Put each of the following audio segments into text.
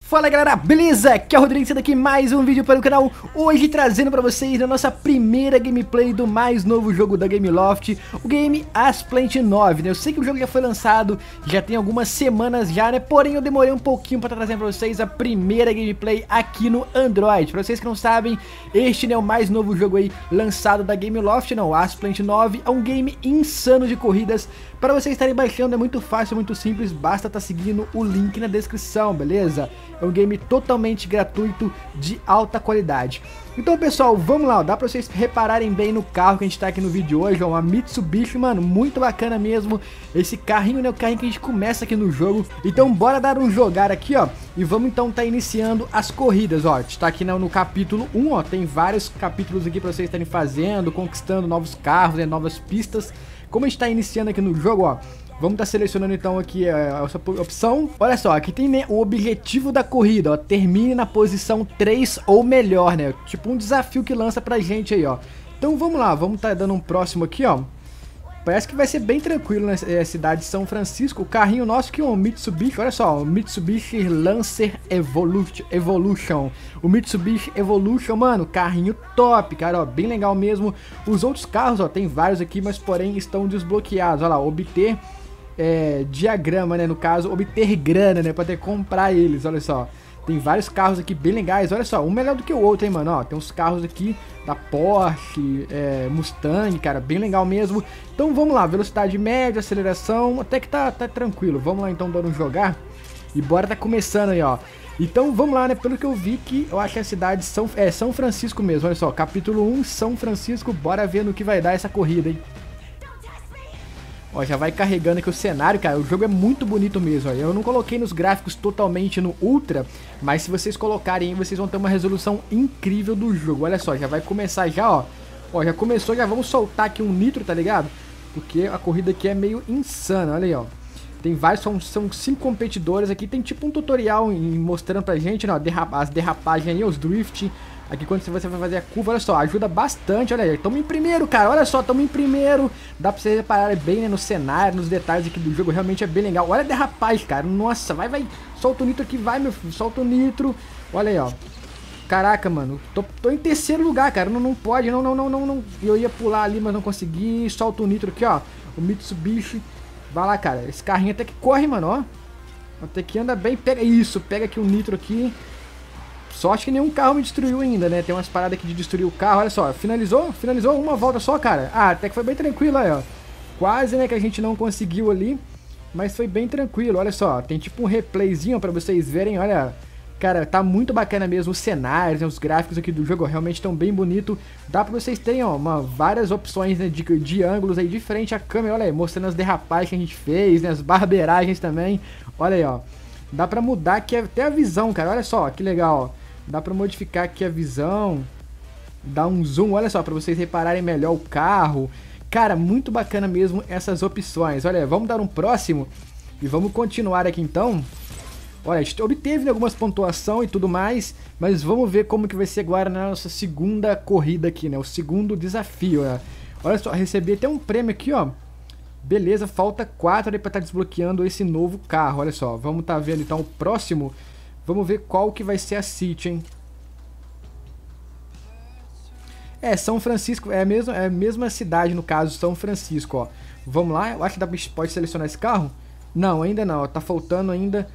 Fala galera, beleza? Aqui é o Rodrigo, sendo aqui mais um vídeo para o canal. Hoje trazendo para vocês a nossa primeira gameplay do mais novo jogo da Gameloft, o game Asphalt 9, né? Eu sei que o jogo já foi lançado, já tem algumas semanas já, né? Porém eu demorei um pouquinho para trazer para vocês a primeira gameplay aqui no Android. Para vocês que não sabem, este é o mais novo jogo aí lançado da Gameloft, não, o Asphalt 9 é um game insano de corridas. Para vocês estarem baixando é muito fácil, muito simples, basta estar seguindo o link na descrição, beleza? É um game totalmente gratuito, de alta qualidade. Então pessoal, vamos lá, ó, dá pra vocês repararem bem no carro que a gente tá aqui no vídeo hoje, ó, uma Mitsubishi, mano, muito bacana mesmo, esse carrinho, né, o carrinho que a gente começa aqui no jogo. Então bora dar um jogar aqui, ó, e vamos então tá iniciando as corridas, ó, a gente tá aqui no capítulo 1, ó, tem vários capítulos aqui pra vocês estarem fazendo, conquistando novos carros, né, novas pistas. Como a gente tá iniciando aqui no jogo, ó, vamos estar selecionando então aqui essa opção. Olha só, aqui tem, né, o objetivo da corrida, ó, termine na posição 3 ou melhor, né, tipo um desafio que lança pra gente aí, ó. Então vamos lá, vamos estar dando um próximo aqui, ó. Parece que vai ser bem tranquilo, né, é a cidade de São Francisco. O carrinho nosso que é um Mitsubishi, olha só, o Mitsubishi Lancer Evolution. O Mitsubishi Evolution, mano, carrinho top, cara, ó, bem legal mesmo. Os outros carros, ó, tem vários aqui, mas porém estão desbloqueados, olha lá, obter... diagrama, né, no caso, obter grana, né, pra ter que comprar eles, olha só. Tem vários carros aqui bem legais, olha só, um melhor do que o outro, hein, mano, ó, tem uns carros aqui da Porsche, Mustang, cara, bem legal mesmo. Então vamos lá, velocidade média, aceleração, até que tá tranquilo, vamos lá então dando um jogar e bora tá começando aí, ó. Então vamos lá, né, pelo que eu vi que eu acho que a cidade São Francisco mesmo, olha só, capítulo 1, São Francisco, bora ver no que vai dar essa corrida, hein. Ó, já vai carregando aqui o cenário, cara, o jogo é muito bonito mesmo, ó. Eu não coloquei nos gráficos totalmente no Ultra, mas se vocês colocarem aí, vocês vão ter uma resolução incrível do jogo. Olha só, já vai começar já, ó. Ó, já começou, já vamos soltar aqui um nitro, tá ligado? Porque a corrida aqui é meio insana, olha aí, ó. Tem vários, são 5 competidores aqui, tem tipo um tutorial mostrando pra gente, né, ó, as derrapagens aí, os drift. Aqui quando você vai fazer a curva, olha só, ajuda bastante, olha aí, tamo em primeiro, cara, olha só, tamo em primeiro. Dá pra vocês repararem bem, né, no cenário, nos detalhes aqui do jogo, realmente é bem legal. Olha a derrapagem, cara, nossa, vai, solta o nitro aqui, vai, meu filho, solta o nitro. Olha aí, ó, caraca, mano, tô em terceiro lugar, cara, não pode, não, eu ia pular ali, mas não consegui. Solta o nitro aqui, ó, o Mitsubishi, vai lá, cara, esse carrinho até que corre, mano, ó, até que anda bem, pega isso, pega aqui o nitro aqui. Sorte que nenhum carro me destruiu ainda, né? Tem umas paradas aqui de destruir o carro, olha só. Finalizou? Finalizou uma volta só, cara. Ah, até que foi bem tranquilo aí, ó. Quase, né, que a gente não conseguiu ali, mas foi bem tranquilo, olha só. Tem tipo um replayzinho pra vocês verem, olha. Cara, tá muito bacana mesmo os cenários, né? Os gráficos aqui do jogo, ó, realmente estão bem bonito. Dá pra vocês terem, ó, várias opções, né, de ângulos aí de frente à câmera, olha aí. Mostrando as derrapagens que a gente fez, né? As barbeiragens também, olha aí, ó. Dá pra mudar aqui até a visão, cara, olha só, que legal, ó. Dá pra modificar aqui a visão, dar um zoom, olha só, pra vocês repararem melhor o carro. Cara, muito bacana mesmo essas opções. Olha, vamos dar um próximo e vamos continuar aqui então. Olha, a gente obteve algumas pontuações e tudo mais, mas vamos ver como que vai ser agora na nossa segunda corrida aqui, né? O segundo desafio, né? Olha só, recebi até um prêmio aqui, ó. Beleza, falta 4 aí pra tá desbloqueando esse novo carro, olha só. Vamos tá vendo então o próximo... Vamos ver qual que vai ser a City, hein? É, São Francisco, é a mesma cidade, no caso, São Francisco, ó. Vamos lá, eu acho que dá pra gente pode selecionar esse carro? Não, ainda não, ó, tá faltando ainda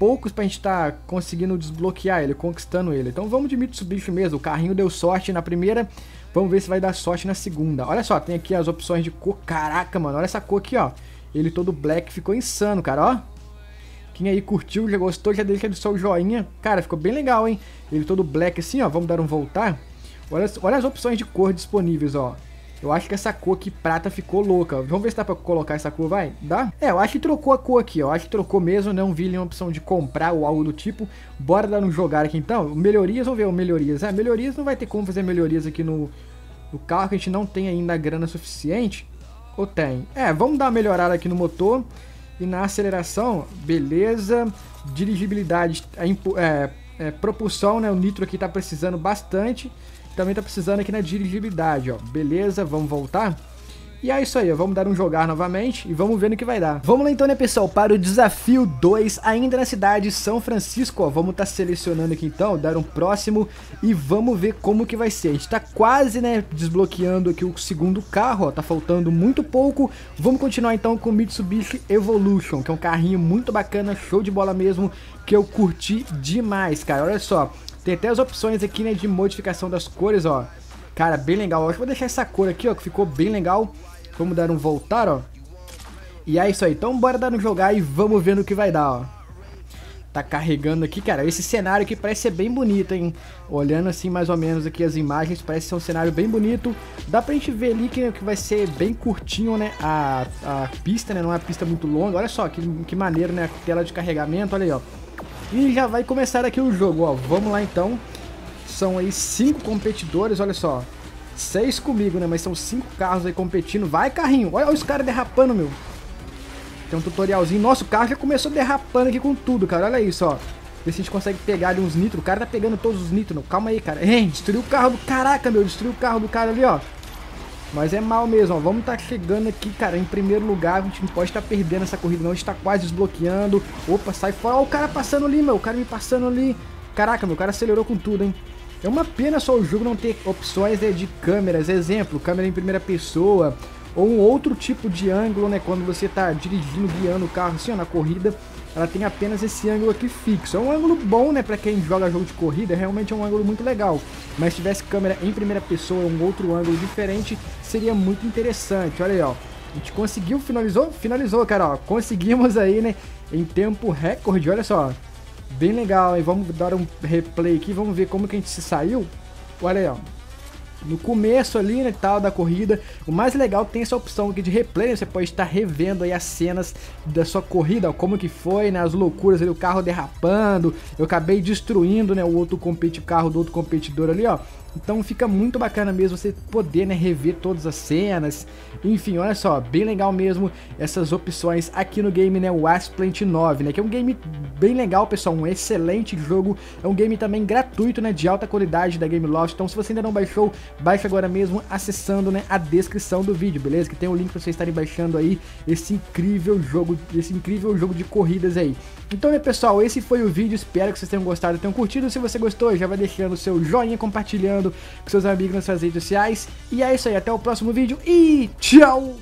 poucos pra gente tá conseguindo desbloquear ele, conquistando ele. Então vamos de Mitsubishi mesmo, o carrinho deu sorte na primeira, vamos ver se vai dar sorte na segunda. Olha só, tem aqui as opções de cor, caraca, mano, olha essa cor aqui, ó. Ele todo black, ficou insano, cara, ó. Quem aí curtiu, já gostou, já deixa só o joinha. Cara, ficou bem legal, hein? Ele todo black assim, ó. Vamos dar um voltar. Olha as opções de cor disponíveis, ó. Eu acho que essa cor aqui prata ficou louca. Vamos ver se dá pra colocar essa cor, vai? Dá? É, eu acho que trocou a cor aqui, ó. Eu acho que trocou mesmo, não vi nenhuma opção de comprar ou algo do tipo. Bora dar um jogar aqui então. Melhorias, vamos ver, melhorias. Ah, melhorias não vai ter como fazer melhorias aqui no carro, que a gente não tem ainda a grana suficiente. Ou tem? É, vamos dar uma melhorada aqui no motor. E na aceleração, beleza, dirigibilidade, propulsão, né, o nitro aqui tá precisando bastante. Também tá precisando aqui na dirigibilidade, ó. Beleza, vamos voltar. E é isso aí, vamos dar um jogar novamente e vamos ver no que vai dar. Vamos lá então, né, pessoal, para o desafio 2, ainda na cidade de São Francisco, ó. Vamos tá selecionando aqui então, dar um próximo e vamos ver como que vai ser. A gente tá quase, né, desbloqueando aqui o segundo carro, ó, tá faltando muito pouco. Vamos continuar então com o Mitsubishi Evolution, que é um carrinho muito bacana, show de bola mesmo, que eu curti demais, cara. Olha só, tem até as opções aqui, né, de modificação das cores, ó. Cara, bem legal. Eu acho que vou deixar essa cor aqui, ó, que ficou bem legal. Vamos dar um voltar, ó. E é isso aí. Então, bora dar um jogar e vamos ver no que vai dar, ó. Tá carregando aqui, cara. Esse cenário aqui parece ser bem bonito, hein? Olhando assim, mais ou menos aqui as imagens, parece ser um cenário bem bonito. Dá pra gente ver ali que vai ser bem curtinho, né? A pista, né? Não é uma pista muito longa. Olha só que maneiro, né? A tela de carregamento, olha aí, ó. E já vai começar aqui o jogo, ó. Vamos lá, então. São aí 5 competidores, olha só. 6 comigo, né? Mas são 5 carros aí competindo. Vai, carrinho! Olha os caras derrapando, meu. Tem um tutorialzinho. Nossa, o carro já começou derrapando aqui com tudo, cara. Olha isso, ó. Vê se a gente consegue pegar ali uns nitro. O cara tá pegando todos os nitro. Calma aí, cara. Hein, destruiu o carro do... Caraca, meu. Destruiu o carro do cara ali, ó. Mas é mal mesmo, ó. Vamos tá chegando aqui, cara, em primeiro lugar. A gente não pode tá perdendo essa corrida, não. A gente tá quase desbloqueando. Opa, sai fora. Ó, o cara passando ali, meu. O cara me passando ali. Caraca, meu. O cara acelerou com tudo, hein. É uma pena só o jogo não ter opções, né, de câmeras, exemplo, câmera em primeira pessoa ou um outro tipo de ângulo, né, quando você tá dirigindo, guiando o carro assim, ó, na corrida, ela tem apenas esse ângulo aqui fixo. É um ângulo bom, né, pra quem joga jogo de corrida, realmente é um ângulo muito legal, mas se tivesse câmera em primeira pessoa ou um outro ângulo diferente, seria muito interessante. Olha aí, ó, a gente conseguiu, finalizou? Finalizou, cara, ó, conseguimos aí, né, em tempo recorde, olha só. Bem legal, hein? Vamos dar um replay aqui, vamos ver como que a gente se saiu. Olha aí, ó. No começo ali, né, tal, da corrida. O mais legal, tem essa opção aqui de replay, né? Você pode estar revendo aí as cenas da sua corrida, ó, como que foi, né? As loucuras ali, o carro derrapando. Eu acabei destruindo, né, o carro do outro competidor ali, ó. Então fica muito bacana mesmo você poder, né, rever todas as cenas. Enfim, olha só, bem legal mesmo essas opções aqui no game, né, o Asphalt 9, né, que é um game bem legal, pessoal, um excelente jogo. É um game também gratuito, né, de alta qualidade da Gameloft. Então se você ainda não baixou, baixa agora mesmo acessando, né, a descrição do vídeo, beleza? Que tem um link para vocês estarem baixando aí esse incrível jogo de corridas aí. Então, né, pessoal, esse foi o vídeo, espero que vocês tenham gostado, tenham curtido. Se você gostou, já vai deixando o seu joinha, compartilhando com seus amigos nas suas redes sociais. E é isso aí, até o próximo vídeo e tchau!